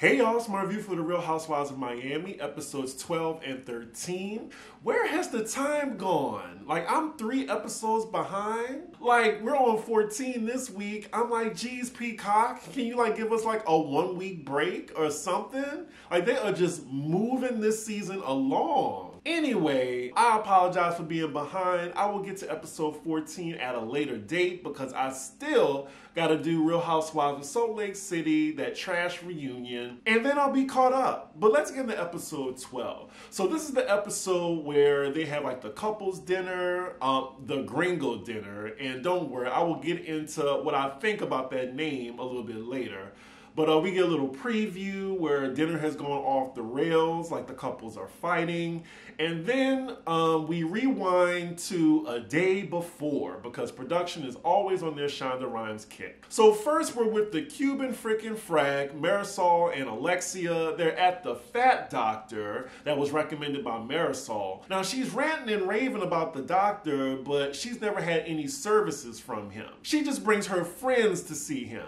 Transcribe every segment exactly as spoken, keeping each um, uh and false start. Hey y'all, it's my review for The Real Housewives of Miami, episodes twelve and thirteen. Where has the time gone? Like, I'm three episodes behind. Like, we're on fourteen this week. I'm like, geez, Peacock, can you like give us like a one week break or something? Like, they are just moving this season along. Anyway, I apologize for being behind. I will get to episode fourteen at a later date because I still gotta do Real Housewives of Salt Lake City, that trash reunion, and then I'll be caught up. But let's get into episode twelve. So this is the episode where they have like the couples dinner, um, the gringo dinner, and don't worry, I will get into what I think about that name a little bit later. But uh, we get a little preview where dinner has gone off the rails, like the couples are fighting. And then um, we rewind to a day before because production is always on their Shonda Rhimes kick. So first we're with the Cuban freaking frag, Marisol and Alexia. They're at the fat doctor that was recommended by Marisol. Now she's ranting and raving about the doctor, but she's never had any services from him. She just brings her friends to see him.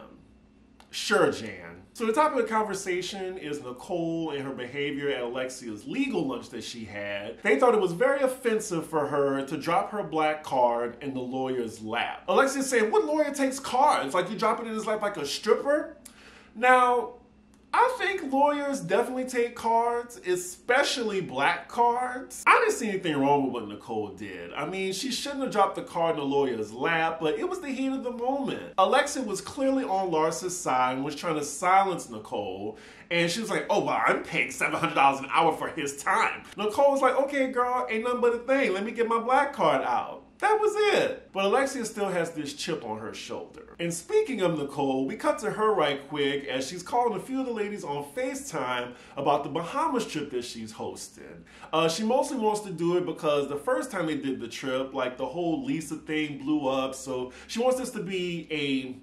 Sure, Jan. So the topic of the conversation is Nicole and her behavior at Alexia's legal lunch that she had. They thought it was very offensive for her to drop her black card in the lawyer's lap. Alexia's saying, what lawyer takes cards? Like, you drop it in his lap like a stripper? Now, I think lawyers definitely take cards, especially black cards. I didn't see anything wrong with what Nicole did. I mean, she shouldn't have dropped the card in the lawyer's lap, but it was the heat of the moment. Alexia was clearly on Larsa's side and was trying to silence Nicole. And she was like, oh, well, I'm paying seven hundred dollars an hour for his time. Nicole was like, okay, girl, ain't nothing but a thing. Let me get my black card out. That was it. But Alexia still has this chip on her shoulder. And speaking of Nicole, we cut to her right quick as she's calling a few of the ladies on FaceTime about the Bahamas trip that she's hosting. Uh, she mostly wants to do it because the first time they did the trip, like the whole Lisa thing blew up. So she wants this to be a,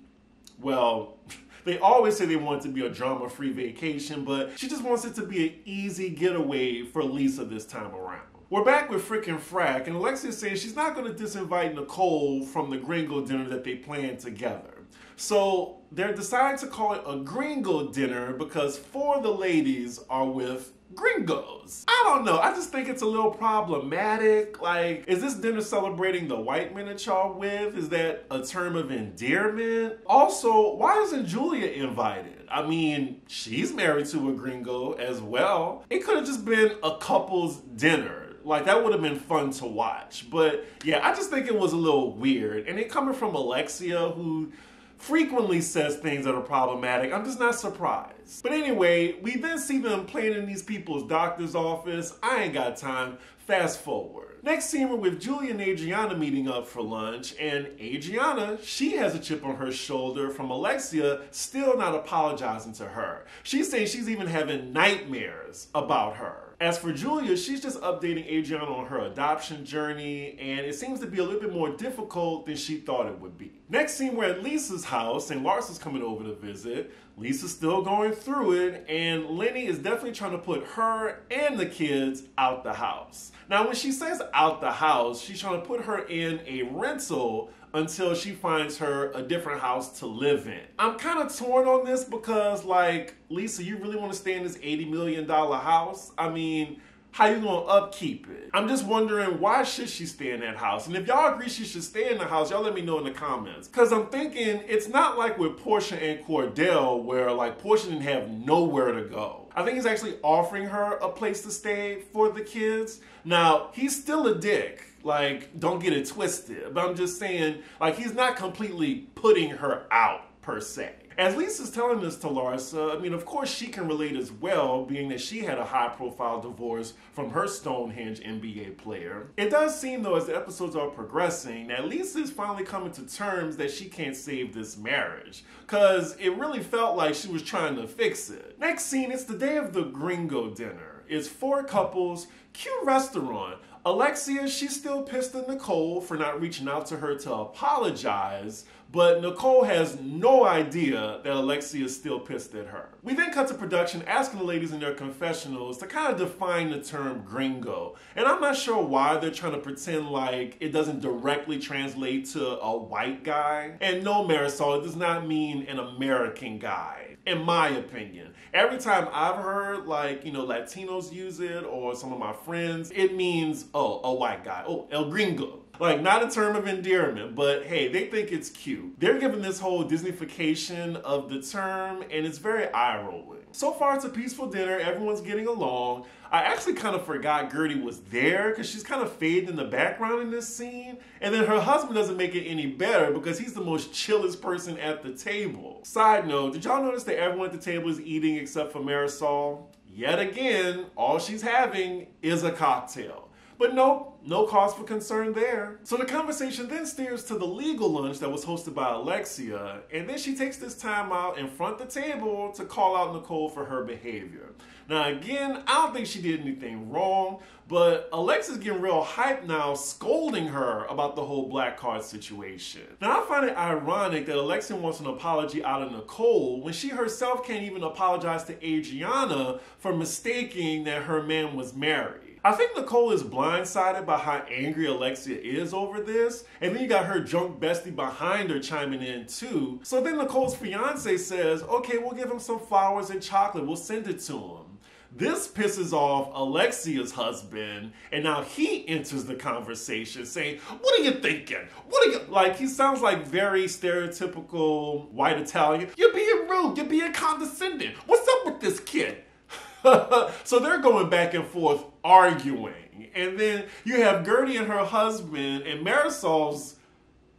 well, they always say they want it to be a drama-free vacation, but she just wants it to be an easy getaway for Lisa this time around. We're back with frickin' Frack, and Alexia says she's not going to disinvite Nicole from the gringo dinner that they planned together. So they're deciding to call it a gringo dinner because four of the ladies are with gringos. I don't know. I just think it's a little problematic. Like, is this dinner celebrating the white men that y'all with? Is that a term of endearment? Also, why isn't Julia invited? I mean, she's married to a gringo as well. It could have just been a couple's dinner. Like, that would have been fun to watch. But yeah, I just think it was a little weird. And it coming from Alexia, who frequently says things that are problematic, I'm just not surprised. But anyway, we then see them playing in these people's doctor's office. I ain't got time. Fast forward. Next scene, we're with Julia and Adriana meeting up for lunch, and Adriana, she has a chip on her shoulder from Alexia still not apologizing to her. She's saying she's even having nightmares about her. As for Julia, she's just updating Adriana on her adoption journey, and it seems to be a little bit more difficult than she thought it would be. Next scene, we're at Lisa's house, and Larsa's coming over to visit. Lisa's still going through it, and Lenny is definitely trying to put her and the kids out the house. Now, when she says out the house, she's trying to put her in a rental until she finds her a different house to live in. I'm kind of torn on this because, like, Lisa, you really want to stay in this eighty million dollar house? I mean, how you gonna upkeep it? I'm just wondering, why should she stay in that house? And if y'all agree she should stay in the house, y'all let me know in the comments. Cause I'm thinking it's not like with Portia and Cordell where like Portia didn't have nowhere to go. I think he's actually offering her a place to stay for the kids. Now, he's still a dick. Like, don't get it twisted. But I'm just saying, like, he's not completely putting her out per se. As Lisa's telling this to Larsa, I mean, of course she can relate as well, being that she had a high-profile divorce from her Stonehenge N B A player. It does seem, though, as the episodes are progressing, that Lisa is finally coming to terms that she can't save this marriage, because it really felt like she was trying to fix it. Next scene, it's the day of the gringo dinner. It's four couples, cute restaurant. Alexia, she's still pissed at Nicole for not reaching out to her to apologize, but Nicole has no idea that Alexia is still pissed at her. We then cut to production asking the ladies in their confessionals to kind of define the term gringo, and I'm not sure why they're trying to pretend like it doesn't directly translate to a white guy. And no, Marisol, it does not mean an American guy. in my opinion. Every time I've heard, like, you know, Latinos use it or some of my friends, it means, oh, a white guy, oh, el gringo. Like, not a term of endearment, but hey, they think it's cute. They're giving this whole Disneyfication of the term, and it's very eye-rolling. So far, it's a peaceful dinner. Everyone's getting along. I actually kind of forgot Gertie was there because she's kind of fading in the background in this scene. And then her husband doesn't make it any better because he's the most chillest person at the table. Side note, did y'all notice that everyone at the table is eating except for Marisol? Yet again, all she's having is a cocktail. But no, no cause for concern there. So the conversation then steers to the legal lunch that was hosted by Alexia, and then she takes this time out in front of the table to call out Nicole for her behavior. Now again, I don't think she did anything wrong, but Alexia's getting real hype now, scolding her about the whole black card situation. Now I find it ironic that Alexia wants an apology out of Nicole when she herself can't even apologize to Adriana for mistaking that her man was married. I think Nicole is blindsided by how angry Alexia is over this, and then you got her drunk bestie behind her chiming in too. So then Nicole's fiance says, okay, we'll give him some flowers and chocolate, we'll send it to him. This pisses off Alexia's husband, and now he enters the conversation saying, what are you thinking? What are you, like, he sounds like very stereotypical white Italian. You're being rude, you're being condescending. What's up with this kid? So they're going back and forth arguing. And then you have Gertie and her husband and Marisol's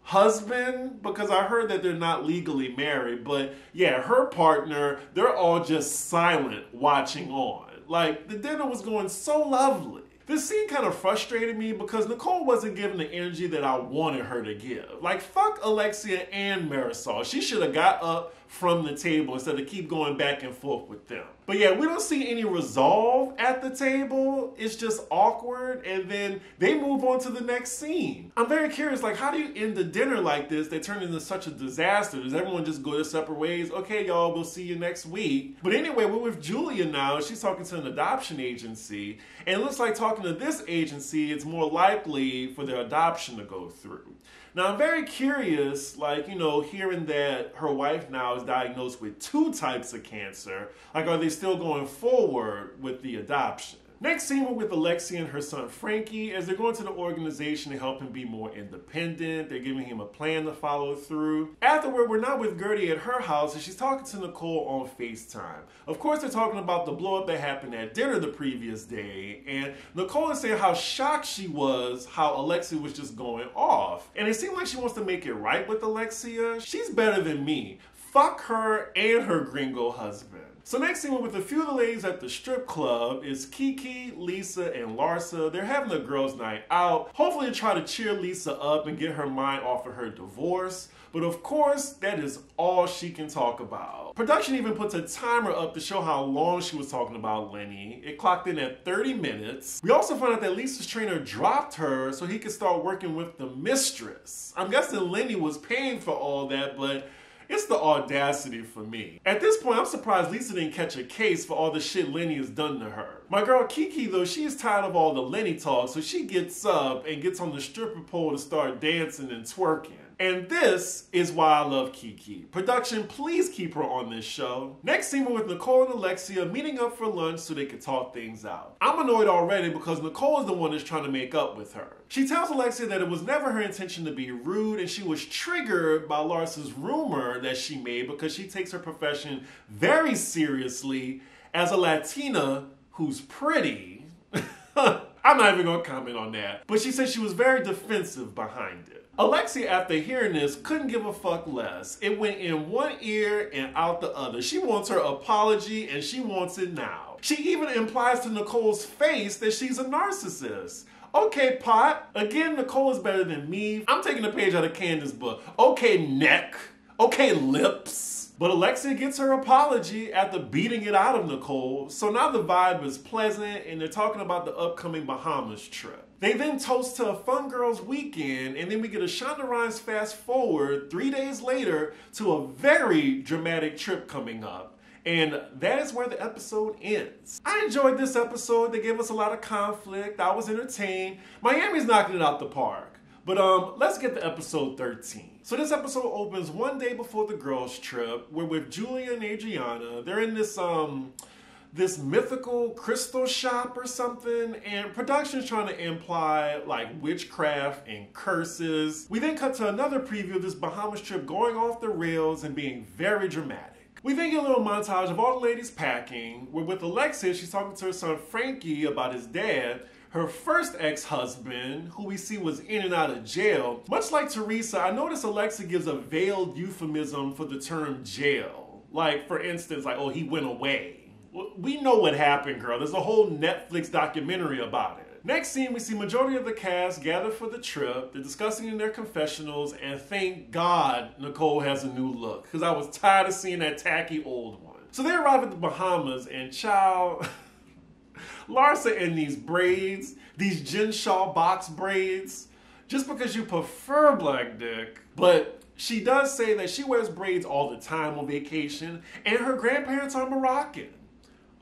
husband, because I heard that they're not legally married, but yeah, her partner, they're all just silent watching on. Like, the dinner was going so lovely. This scene kind of frustrated me because Nicole wasn't giving the energy that I wanted her to give. Like, fuck Alexia and Marisol. She should have got up from the table instead of keep going back and forth with them. But yeah, we don't see any resolve at the table. It's just awkward, and then they move on to the next scene. I'm very curious, like, how do you end the dinner like this? They turn into such a disaster. Does everyone just go their separate ways? Okay, y'all, we'll see you next week. But anyway, we're with Julia now. She's talking to an adoption agency, and it looks like talking to this agency, it's more likely for their adoption to go through. Now, I'm very curious, like, you know, hearing that her wife now is diagnosed with two types of cancer, like, are they still going forward with the adoption? Next scene, we're with Alexia and her son Frankie as they're going to the organization to help him be more independent. They're giving him a plan to follow through. Afterward, we're not with Gertie at her house, and she's talking to Nicole on FaceTime. Of course, they're talking about the blow up that happened at dinner the previous day, and Nicole is saying how shocked she was how Alexia was just going off. And it seemed like she wants to make it right with Alexia. She's better than me. Fuck her and her gringo husband. So next scene, we're with a few of the ladies at the strip club. It's Kiki, Lisa, and Larsa. They're having a girls' night out, hopefully to try to cheer Lisa up and get her mind off of her divorce. But of course, that is all she can talk about. Production even puts a timer up to show how long she was talking about Lenny. It clocked in at thirty minutes. We also found out that Lisa's trainer dropped her so he could start working with the mistress. I'm guessing Lenny was paying for all that, but it's the audacity for me. At this point, I'm surprised Lisa didn't catch a case for all the shit Lenny has done to her. My girl Kiki, though, she is tired of all the Lenny talk, so she gets up and gets on the stripper pole to start dancing and twerking. And this is why I love Kiki. Production, please keep her on this show. Next scene, we're with Nicole and Alexia meeting up for lunch so they can talk things out. I'm annoyed already because Nicole is the one that's trying to make up with her. She tells Alexia that it was never her intention to be rude, and she was triggered by Larsa's rumor that she made because she takes her profession very seriously as a Latina who's pretty. I'm not even gonna comment on that. But she said she was very defensive behind it. Alexia, after hearing this, couldn't give a fuck less. It went in one ear and out the other. She wants her apology, and she wants it now. She even implies to Nicole's face that she's a narcissist. Okay, Pot. Again, Nicole is better than me. I'm taking a page out of Candace's book. Okay, neck. Okay, lips. But Alexia gets her apology after beating it out of Nicole. So now the vibe is pleasant, and they're talking about the upcoming Bahamas trip. They then toast to a fun girls weekend, and then we get a Shonda Rhimes fast forward three days later to a very dramatic trip coming up. And that is where the episode ends. I enjoyed this episode. They gave us a lot of conflict. I was entertained. Miami's knocking it out the park. But um, let's get to episode thirteen. So this episode opens one day before the girls' trip. We're with Julia and Adriana. They're in this um, this mythical crystal shop or something, and production's trying to imply like witchcraft and curses. We then cut to another preview of this Bahamas trip going off the rails and being very dramatic. We then get a little montage of all the ladies packing. We're with Alexis. She's talking to her son Frankie about his dad. Her first ex-husband, who we see was in and out of jail. Much like Teresa, I noticed Alexa gives a veiled euphemism for the term jail. Like, for instance, like, oh, he went away. We know what happened, girl. There's a whole Netflix documentary about it. Next scene, we see majority of the cast gather for the trip. They're discussing in their confessionals, and thank God Nicole has a new look, because I was tired of seeing that tacky old one. So they arrive at the Bahamas, and child... Larsa in these braids, these Genshaw box braids, just because you prefer black dick. But she does say that she wears braids all the time on vacation and her grandparents are Moroccan.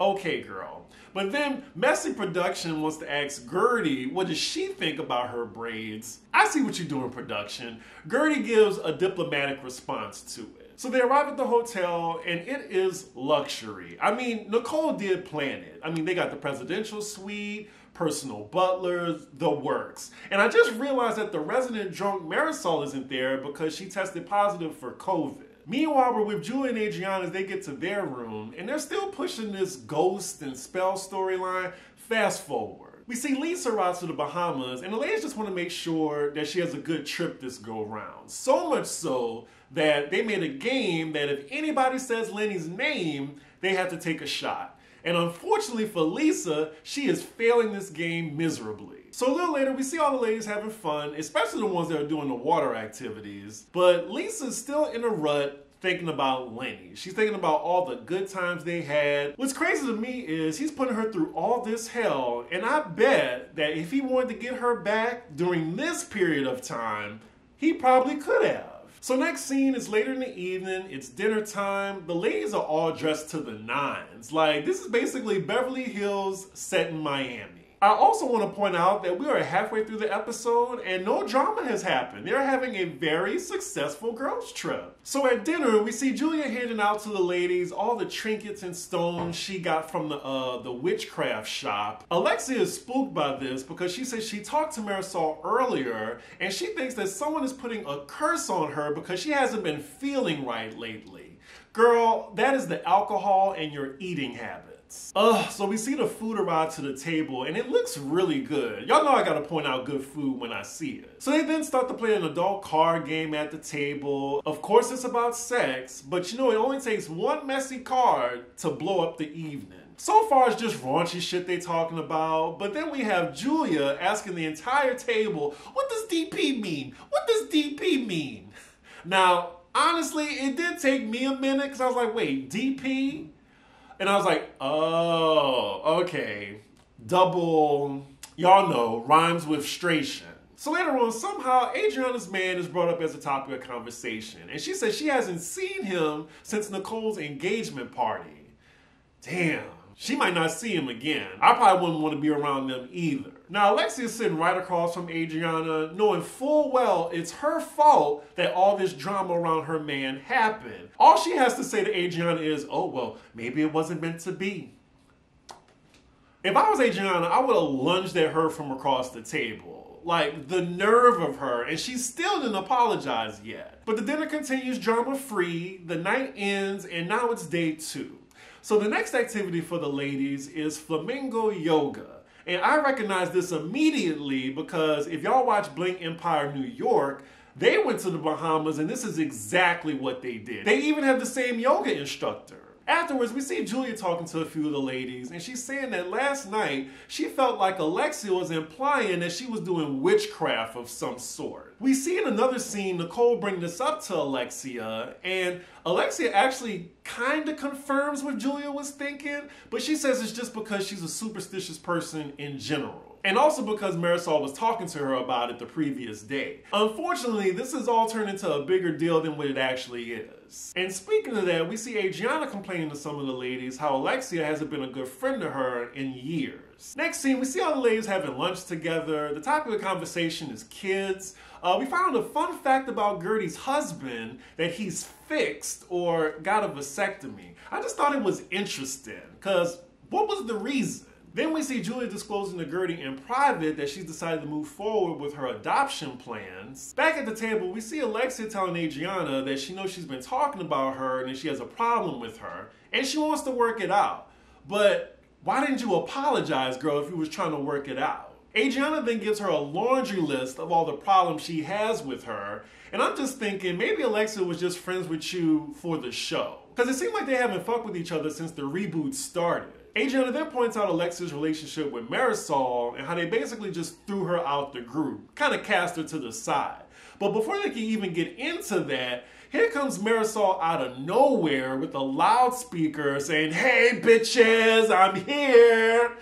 Okay, girl. But then Messy Production wants to ask Gertie, what does she think about her braids? I see what you're doing, production. Gertie gives a diplomatic response to it. So they arrive at the hotel, and it is luxury. I mean, Nicole did plan it. I mean, they got the presidential suite, personal butlers, the works. And I just realized that the resident drunk Marisol isn't there because she tested positive for COVID. Meanwhile, we're with Julie and Adriana as they get to their room, and they're still pushing this ghost and spell storyline. Fast forward. We see Lisa arrives to the Bahamas, and the ladies just want to make sure that she has a good trip this go-round. So much so that they made a game that if anybody says Lenny's name, they have to take a shot. And unfortunately for Lisa, she is failing this game miserably. So a little later, we see all the ladies having fun, especially the ones that are doing the water activities. But Lisa's still in a rut, thinking about Lenny. She's thinking about all the good times they had. What's crazy to me is he's putting her through all this hell, and I bet that if he wanted to get her back during this period of time, he probably could have. So next scene is later in the evening. It's dinner time. The ladies are all dressed to the nines. Like, this is basically Beverly Hills set in Miami. I also want to point out that we are halfway through the episode and no drama has happened. They're having a very successful girls' trip. So at dinner, we see Julia handing out to the ladies all the trinkets and stones she got from the uh, the witchcraft shop. Alexia is spooked by this because she says she talked to Marisol earlier and she thinks that someone is putting a curse on her because she hasn't been feeling right lately. Girl, that is the alcohol and your eating habit. Ugh, so we see the food arrive to the table and it looks really good. Y'all know I gotta point out good food when I see it. So they then start to play an adult card game at the table. Of course it's about sex, but you know it only takes one messy card to blow up the evening. So far it's just raunchy shit they talking about, but then we have Julia asking the entire table, what does D P mean? What does D P mean? Now, honestly, it did take me a minute because I was like, wait, D P? And I was like, oh, okay. Double, y'all know, rhymes with stration. So later on, somehow, Adriana's man is brought up as a topic of conversation. And she says she hasn't seen him since Nicole's engagement party. Damn, she might not see him again. I probably wouldn't want to be around them either. Now, Alexia's sitting right across from Adriana, knowing full well it's her fault that all this drama around her man happened. All she has to say to Adriana is, oh, well, maybe it wasn't meant to be. If I was Adriana, I would have lunged at her from across the table. Like, the nerve of her, and she still didn't apologize yet. But the dinner continues drama-free, the night ends, and now it's day two. So the next activity for the ladies is flamingo yoga. And I recognize this immediately because if y'all watch Bling Empire New York, they went to the Bahamas and this is exactly what they did. They even have the same yoga instructor. Afterwards, we see Julia talking to a few of the ladies and she's saying that last night she felt like Alexia was implying that she was doing witchcraft of some sort. We see in another scene Nicole bring this up to Alexia, and Alexia actually kind of confirms what Julia was thinking, but she says it's just because she's a superstitious person in general. And also because Marisol was talking to her about it the previous day. Unfortunately, this has all turned into a bigger deal than what it actually is. And speaking of that, we see Adriana complaining to some of the ladies how Alexia hasn't been a good friend to her in years. others. Next scene, we see all the ladies having lunch together. The topic of conversation is kids. Uh, we found a fun fact about Gertie's husband, that he's fixed or got a vasectomy. I just thought it was interesting, because what was the reason? Then we see Julia disclosing to Gertie in private that she's decided to move forward with her adoption plans. Back at the table, we see Alexia telling Adriana that she knows she's been talking about her and that she has a problem with her, and she wants to work it out. But why didn't you apologize, girl, if you was trying to work it out? Adriana then gives her a laundry list of all the problems she has with her, and I'm just thinking maybe Alexia was just friends with you for the show, because it seemed like they haven't fucked with each other since the reboot started. Adriana then points out Alexia's relationship with Marisol and how they basically just threw her out the group, kind of cast her to the side. But before they can even get into that, here comes Marisol out of nowhere with a loudspeaker saying, "Hey bitches, I'm here."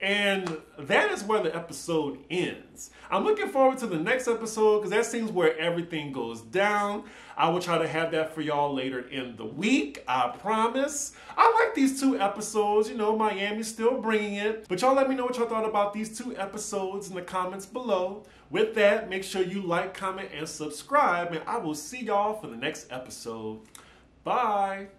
And that is where the episode ends. I'm looking forward to the next episode because that seems where everything goes down. I will try to have that for y'all later in the week, I promise. I like these two episodes. You know, Miami's still bringing it. But y'all let me know what y'all thought about these two episodes in the comments below. With that, make sure you like, comment, and subscribe. And I will see y'all for the next episode. Bye.